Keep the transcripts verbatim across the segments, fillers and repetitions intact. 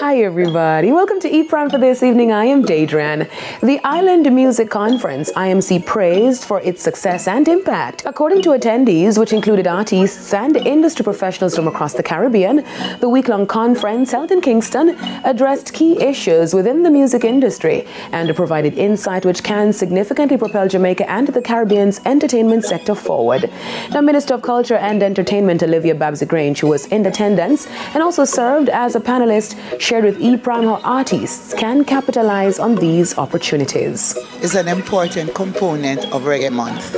Hi everybody, welcome to E-Prime for this evening. I am Daydran. The Island Music Conference, I M C, praised for its success and impact. According to attendees, which included artists and industry professionals from across the Caribbean, the week-long conference held in Kingston addressed key issues within the music industry and provided insight which can significantly propel Jamaica and the Caribbean's entertainment sector forward. Now, Minister of Culture and Entertainment Olivia Babsy Grange, who was in attendance and also served as a panelist, shared with E-Prime how artists can capitalize on these opportunities. It's an important component of Reggae Month,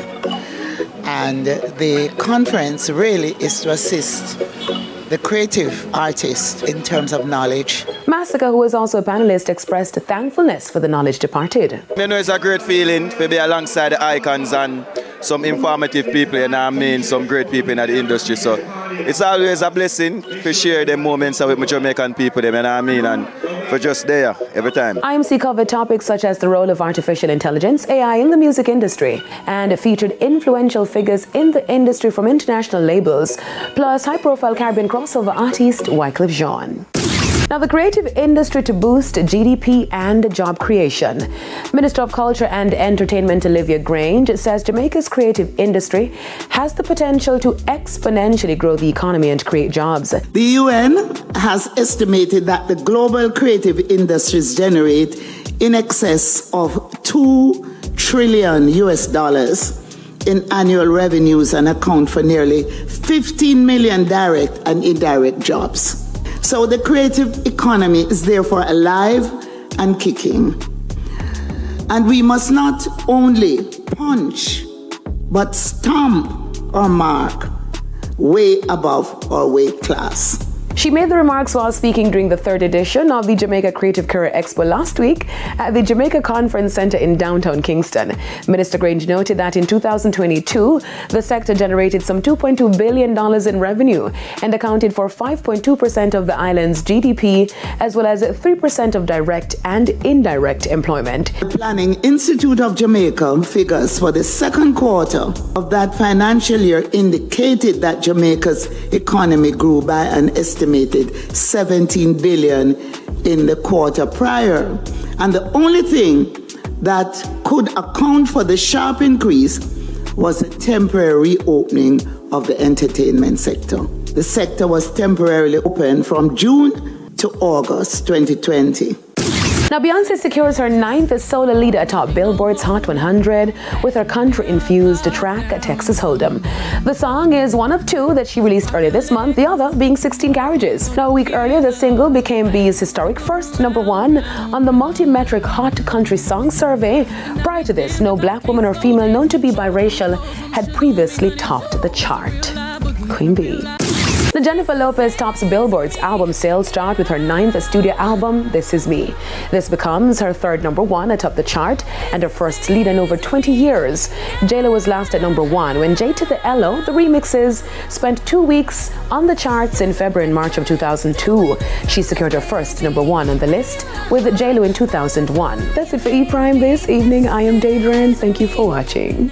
and the conference really is to assist the creative artist in terms of knowledge. Masika, who was also a panelist, expressed thankfulness for the knowledge departed. You know, it's a great feeling to be alongside the icons and some informative people, and I mean some great people in the industry. So it's always a blessing to share the moments with my Jamaican people, them, and I mean, and for just there every time. I M C covered topics such as the role of artificial intelligence, A I, in the music industry, and featured influential figures in the industry from international labels, plus high-profile Caribbean crossover artist Wyclef Jean. Now, the creative industry to boost G D P and job creation. Minister of Culture and Entertainment Olivia Grange says Jamaica's creative industry has the potential to exponentially grow the economy and create jobs. The U N has estimated that the global creative industries generate in excess of two trillion U S dollars in annual revenues and account for nearly fifteen million direct and indirect jobs. So the creative economy is therefore alive and kicking. And we must not only punch, but stamp our mark way above our weight class. She made the remarks while speaking during the third edition of the Jamaica Creative Career Expo last week at the Jamaica Conference Center in downtown Kingston. Minister Grange noted that in two thousand twenty-two, the sector generated some two point two billion dollars in revenue and accounted for five point two percent of the island's G D P, as well as three percent of direct and indirect employment. The Planning Institute of Jamaica figures for the second quarter of that financial year indicated that Jamaica's economy grew by an estimated estimated seventeen billion in the quarter prior. And the only thing that could account for the sharp increase was a temporary reopening of the entertainment sector. The sector was temporarily open from June to August twenty twenty. Now, Beyoncé secures her ninth solo leader atop Billboard's Hot one hundred with her country-infused track, Texas Hold'em. The song is one of two that she released earlier this month, the other being sixteen Carriages. Now, a week earlier, the single became B's historic first number one on the multi-metric Hot Country Song Survey. Prior to this, no black woman or female known to be biracial had previously topped the chart. Queen B. Now, Jennifer Lopez tops Billboard's album sales chart with her ninth studio album, This Is Me. This becomes her third number one atop the chart and her first lead in over twenty years. J Lo was last at number one when J to the L O, the remixes, spent two weeks on the charts in February and March of two thousand two. She secured her first number one on the list with J Lo in two thousand one. That's it for E-Prime this evening. I am Daydran. Thank you for watching.